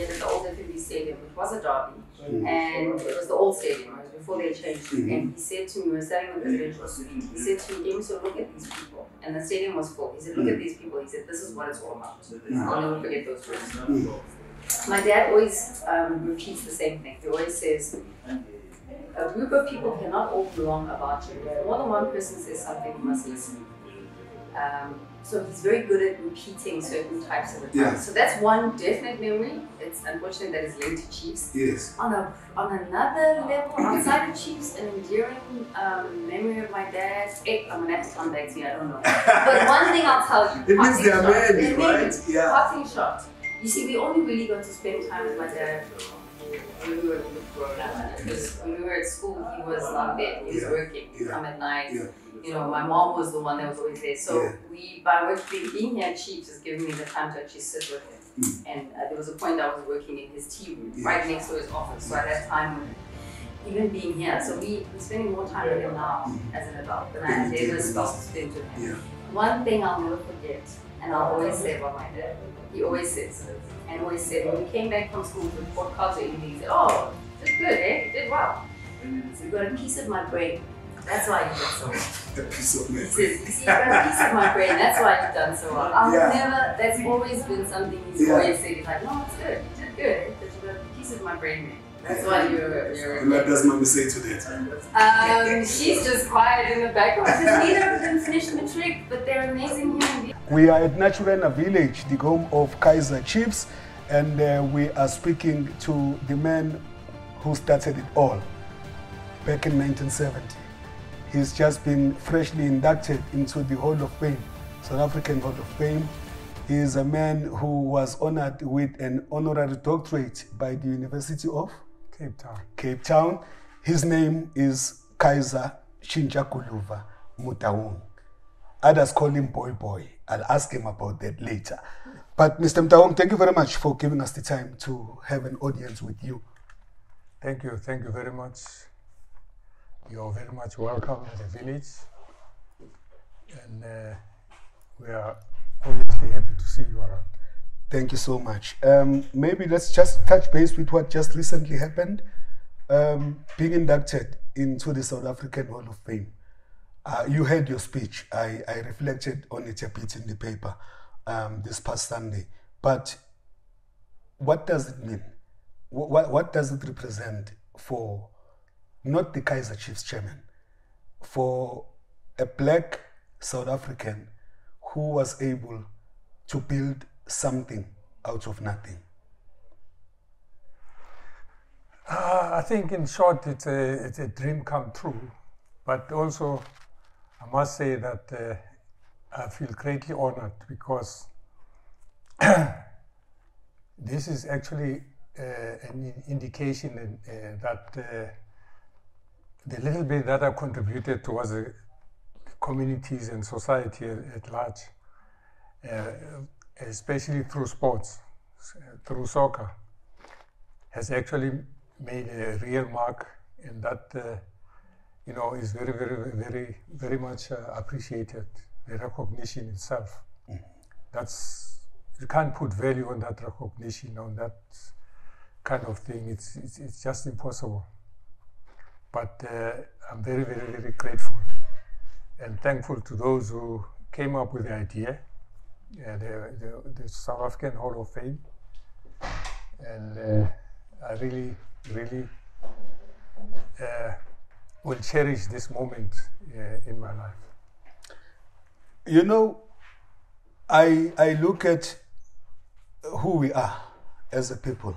did at the old FNB Stadium, which was a derby, and it was the old stadium, it was before they changed it. And he said to me, we were standing on the bench, he said to me, James, so look at these people. And the stadium was full. He said, look at these people. He said, this is what it's all about. I'll never forget those words. My dad always repeats the same thing. He always says, a group of people cannot all be wrong about you. If more than one person says something, you must listen. So he's very good at repeating certain types of advice. Yeah. So that's one definite memory. It's unfortunate that it's linked to Chiefs. Yes. On another level, outside of Chiefs, an enduring memory of my dad. I'm gonna have to come back to you. I don't know. But one thing I'll tell you. It means they're married, right? Yeah. Passing shot. You see, we only really got to spend time with my dad when we were growing up. Because when we were at school, he was not there. He was working. He'd come at night. Yeah. You know, my mom was the one that was always there. So we, by being here at Chiefs, has given me the time to actually sit with him. And there was a point I was working in his tea room, right next to his office. So I had time with him, even being here. So we're spending more time with him now as an adult than I had ever stopped to spend with him. One thing I'll never forget, and I'll always say about my dad, he always says, and always said, when we came back from school with report cards or anything, he said, oh, did good, eh? You did well. So you got a piece of my brain. That's why you've done so well. A piece of my brain. You see, you've got a piece of my brain. That's why you've done so well. I'll never, that's always been something he's always said. He's like, no, it's good. You did good. But you've got a piece of my brain, man. That's why you're and what does mommy say to that? She's just quiet in the background because neither of them finished the trick, but they're amazing human beings. We are at Naturena Village, the home of Kaiser Chiefs, and we are speaking to the man who started it all back in 1970. He's just been freshly inducted into the Hall of Fame, South African Hall of Fame. He is a man who was honored with an honorary doctorate by the University of Cape Town. Cape Town. His name is Kaizer Shinjakuluva Motaung. Others call him Boy Boy. I'll ask him about that later. But Mr. Motaung, thank you very much for giving us the time to have an audience with you. Thank you. Thank you very much. You're very much welcome at the village. And we are obviously happy to see you around. Thank you so much. Maybe let's just touch base with what just recently happened. Being inducted into the South African Hall of Fame. You heard your speech. I reflected on it a bit in the paper this past Sunday. But what does it mean? What does it represent for, not the Kaizer Chiefs chairman, for a black South African who was able to build something out of nothing? I think in short, it's a dream come true, but also I must say that I feel greatly honored because this is actually an indication that the little bit that I contributed towards the communities and society at large, especially through sports, through soccer, has actually made a real mark, and that you know, is very, very, very, very much appreciated. The recognition itself, that's, you can't put value on that recognition, on that kind of thing. It's just impossible. But I'm very, very, very grateful and thankful to those who came up with the idea, the South African Hall of Fame. And I really, really will cherish this moment in my life. You know, I look at who we are as a people,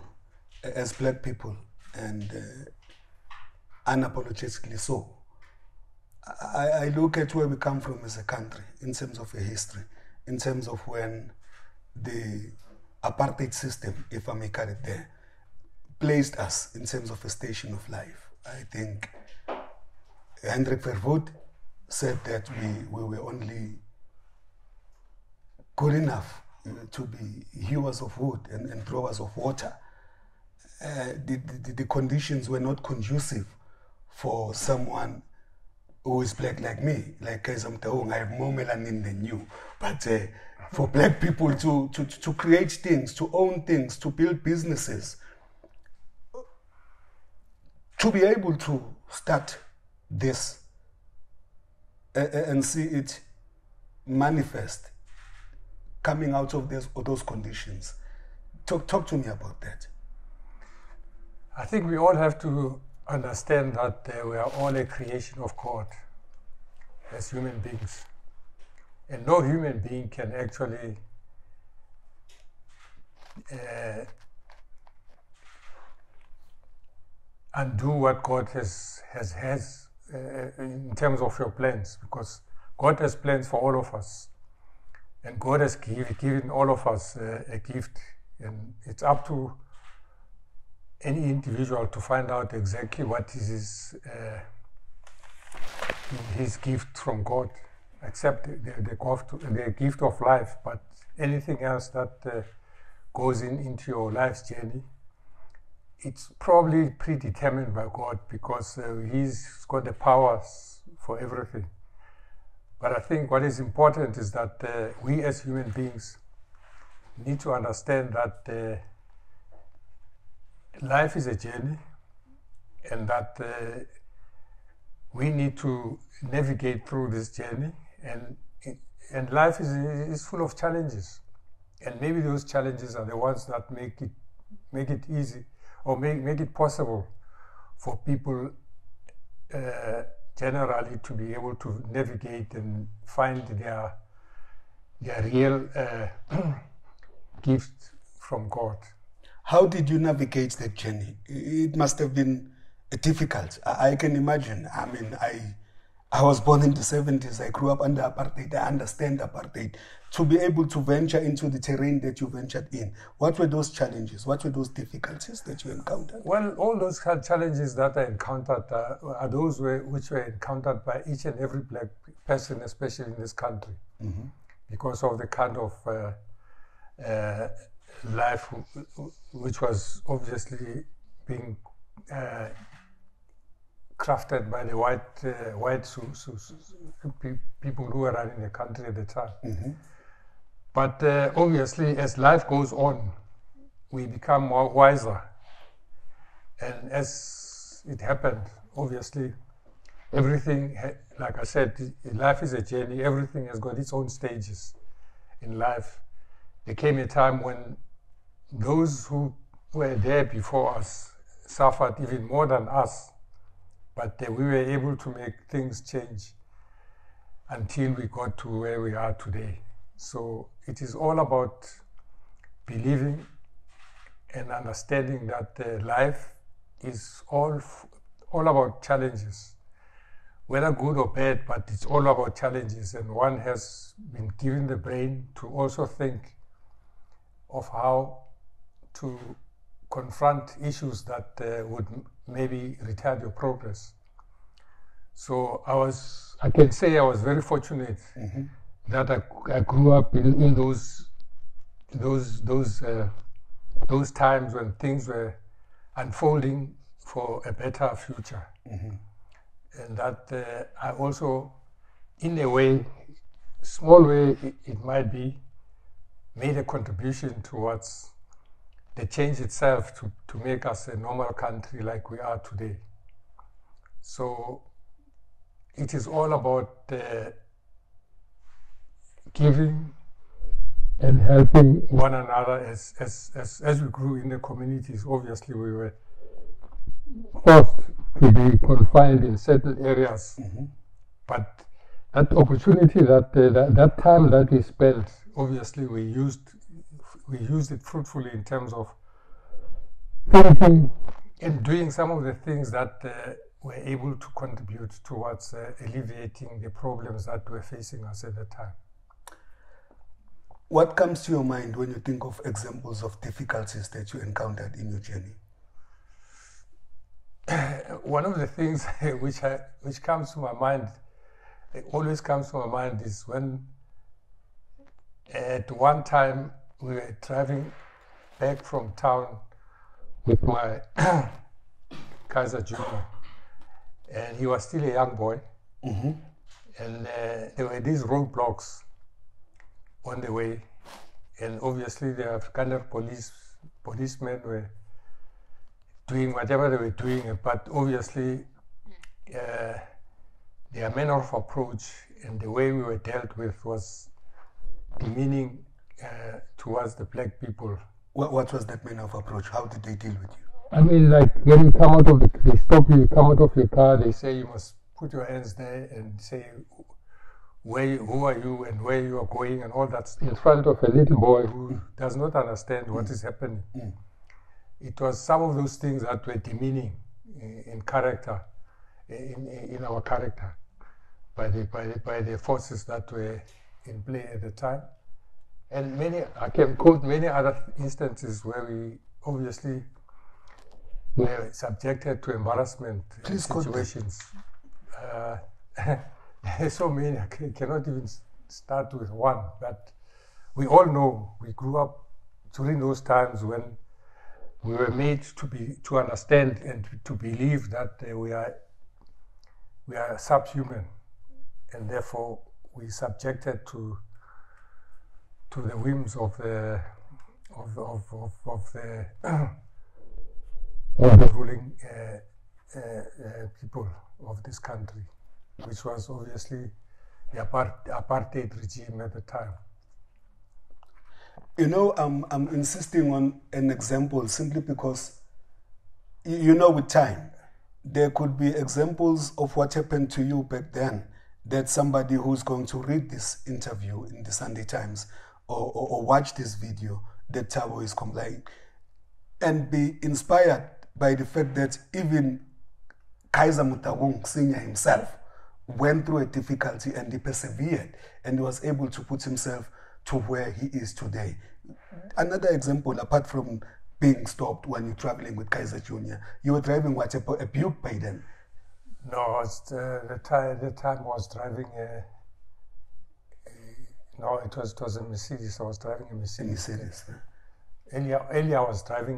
as black people, and unapologetically so. I look at where we come from as a country in terms of a history, in terms of when the apartheid system, if I may call it there, placed us in terms of a station of life. I think Hendrik Verwoerd said that we were only good enough to be hewers of wood and throwers of water. The conditions were not conducive for someone who is black like me, like Kaizer Motaung, I have more melanin than you. But for black people to create things, to own things, to build businesses, to be able to start this and see it manifest coming out of this, or those conditions. Talk to me about that. I think we all have to understand that we are all a creation of God as human beings. And no human being can actually undo what God has in terms of your plans, because God has plans for all of us. And God has given all of us a gift. And it's up to any individual to find out exactly what is his gift from God, except the gift of life. But anything else that goes into your life's journey, it's probably predetermined by God, because He's got the powers for everything. But I think what is important is that we as human beings need to understand that life is a journey, and that we need to navigate through this journey. And life is full of challenges, and maybe those challenges are the ones that make it easy, or make it possible for people generally to be able to navigate and find their real gift from God. How did you navigate that journey? It must have been difficult. I can imagine. I mean, I was born in the 70s. I grew up under apartheid. I understand apartheid. To be able to venture into the terrain that you ventured in, what were those challenges? What were those difficulties that you encountered? Well, all those challenges that I encountered are those which were encountered by each and every black person, especially in this country, mm-hmm. because of the kind of life which was obviously being crafted by the white people who were running the country at the time. Mm-hmm. But obviously, as life goes on, we become more wiser. And as it happened, obviously, everything, like I said, life is a journey. Everything has got its own stages in life. There came a time when those who were there before us suffered even more than us, but we were able to make things change until we got to where we are today. So it is all about believing and understanding that life is all about challenges, whether good or bad, but it's all about challenges. And one has been given the brain to also think of how to confront issues that would maybe retard your progress. So I can say I was very fortunate mm-hmm. that I grew up in those times when things were unfolding for a better future, mm-hmm. and that I also, in a way, small way it might be, made a contribution towards the change itself to make us a normal country like we are today. So it is all about giving and helping one another. As we grew in the communities, obviously we were forced to be confined in certain areas. Mm-hmm. But that opportunity, that time that we spent, obviously we used it fruitfully in terms of thinking and doing some of the things that were able to contribute towards alleviating the problems that were facing us at the time. What comes to your mind when you think of examples of difficulties that you encountered in your journey? One of the things which comes to my mind, always comes to my mind, is when at one time we were driving back from town with my Kaiser Jr. and he was still a young boy, Mm-hmm. And there were these roadblocks on the way, and obviously the Afrikaner policemen were doing whatever they were doing, but obviously their manner of approach and the way we were dealt with was demeaning towards the black people. What was that manner of approach? How did they deal with you? I mean, like when you come out of the, they stop you, you come out of your car, they say you must put your hands there and say who are you and where you are going and all that stuff, in front of a little boy who does not understand what is happening. Mm. It was some of those things that were demeaning in character, in our character, by the forces that were in play at the time. And I can quote many other instances where we obviously were subjected to embarrassment situations. So many, I cannot even start with one, but we all know we grew up during those times when we were made to understand and to believe that we are subhuman, and therefore we subjected to the whims of the ruling people of this country, which was obviously the apartheid regime at the time. You know, I'm insisting on an example simply because, you know, with time, there could be examples of what happened to you back then that somebody who's going to read this interview in the Sunday Times or watch this video that Thabo is complying and be inspired by the fact that even Kaizer Motaung Senior himself went through a difficulty and he persevered and was able to put himself to where he is today. Another example, apart from being stopped when you're traveling with Kaiser Jr., you were driving what, a Buick by then? No, the time was driving it was a Mercedes. I was driving a Mercedes. Earlier I was driving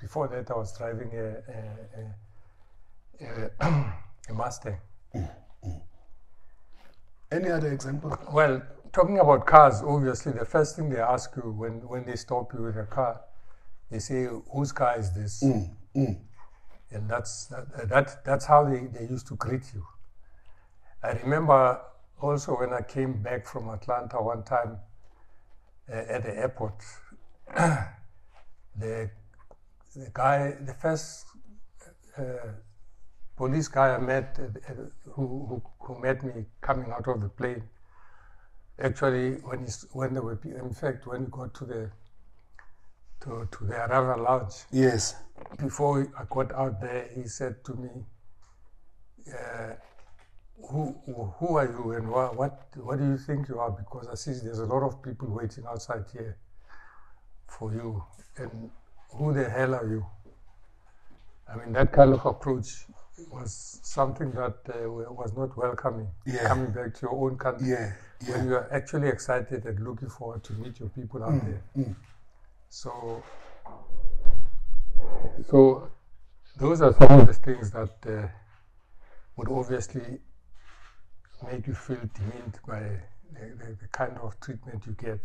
before that I was driving a Mustang. Any other example? Well, talking about cars, obviously, the first thing they ask you when they stop you with a car, they say, whose car is this? And that's how they used to greet you. I remember also when I came back from Atlanta one time at the airport, the guy, the first police guy I met, who met me coming out of the plane, actually, when we got to the arrival lounge. Yes. Before I got out there, he said to me, "Who are you and what do you think you are? Because I see there's a lot of people waiting outside here for you. And who the hell are you?" I mean, that kind of approach was something that was not welcoming, coming back to your own country, when you are actually excited and looking forward to meet your people out there. So those are some of the things that would obviously make you feel demeaned by the kind of treatment you get